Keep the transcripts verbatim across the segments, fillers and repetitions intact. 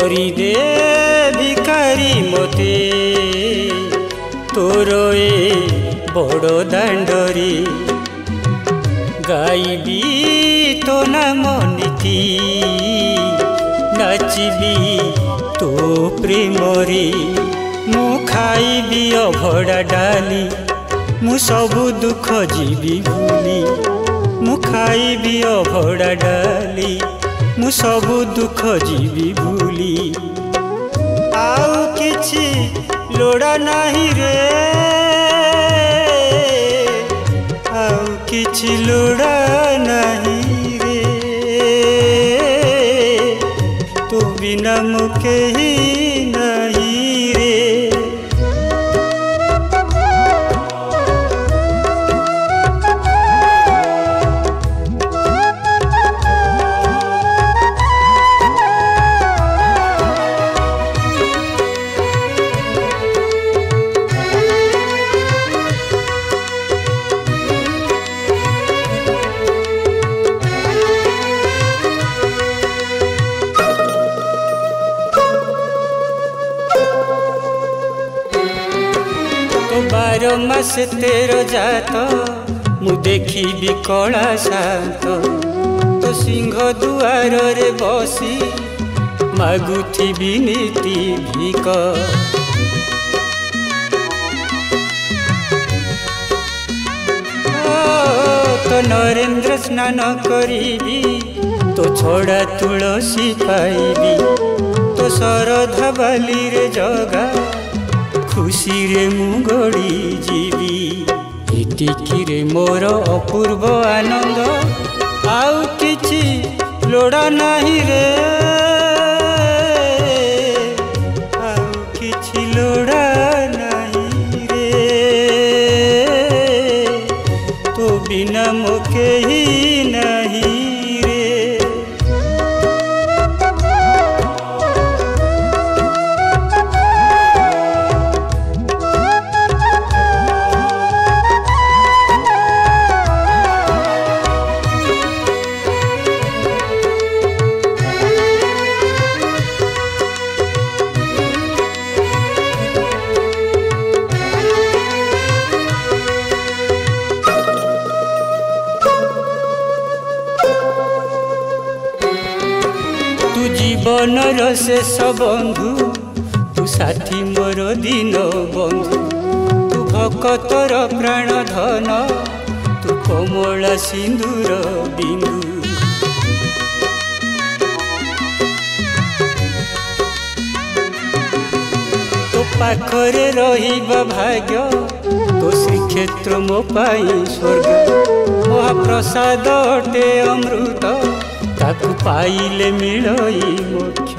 करी दे भिखारी मोते तोरो ए बड़ो दंडरी गाइबी तो नाम नीति नाचबी तो प्रेमरी मु खाइबी अभड़ा डाली मु सबु दुख जीवी भूली मु खाइबी अभड़ा डाली मु सबु दुख जीवी भूली आउ किछि लोड़ा नाही रे आउ किछि लोड़ा नाही रे तू बिना मुके ही नहीं रे। बारो मास तेरो जात मु देखी भी कला शांत तो सिंह दुआर रे बसी मागुथी भी नीति भीक तो नरेंद्र स्नान करीबी तो छोड़ा तुलसी पाइबी तो शरधा बाली रे जगा खुशी रे मुंगड़ी जीवी इतिकी रे मोर अपूर्व आनंद आउ किछि लोड़ा नहीं रे आउ किछि लोड़ा नहीं रे तू बिना मुके ही नहीं। जीवन शेष बंधु तू साथी मोर दिन बंधु तू भक्तर प्राण धन तू कोमला सिंदूर बिंदु तो पाखरे रहिबा भाग्य तो श्रीक्षेत्र मो पाई स्वर्ग महाप्रसाद अटे अमृत ताकु पाइले मिलोई मोक्ष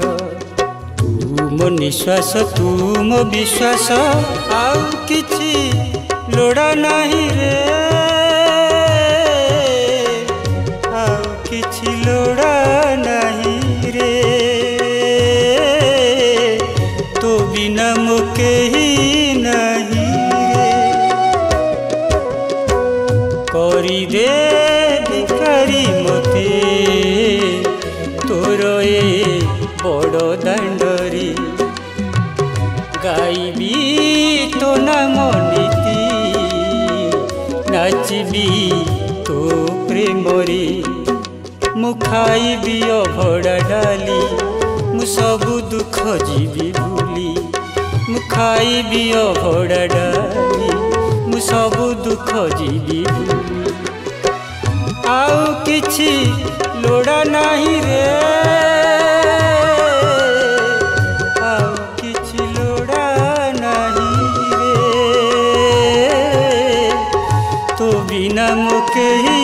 तू मो निश्वास तू मो विश्वास आउ किछि लोड़ा नहीं रे आउ किछि लोड़ा नहीं रे तू बिना मुके ही नहीं रे करी दे भिखारी मोते तोरो ए बड़ो दंडरी गाइबी तो नाम नीति नाचबी तो प्रेमरी मु खाइबी अभड़ा डाली मु सबु दुख जीवी भूली मु खाइबी अभड़ा डाली मु सबु दुख जीवी भूली आउ किछि लोड़ा नहीं रे आउ किछि लोड़ा नहीं रे तू बिना मुके ही।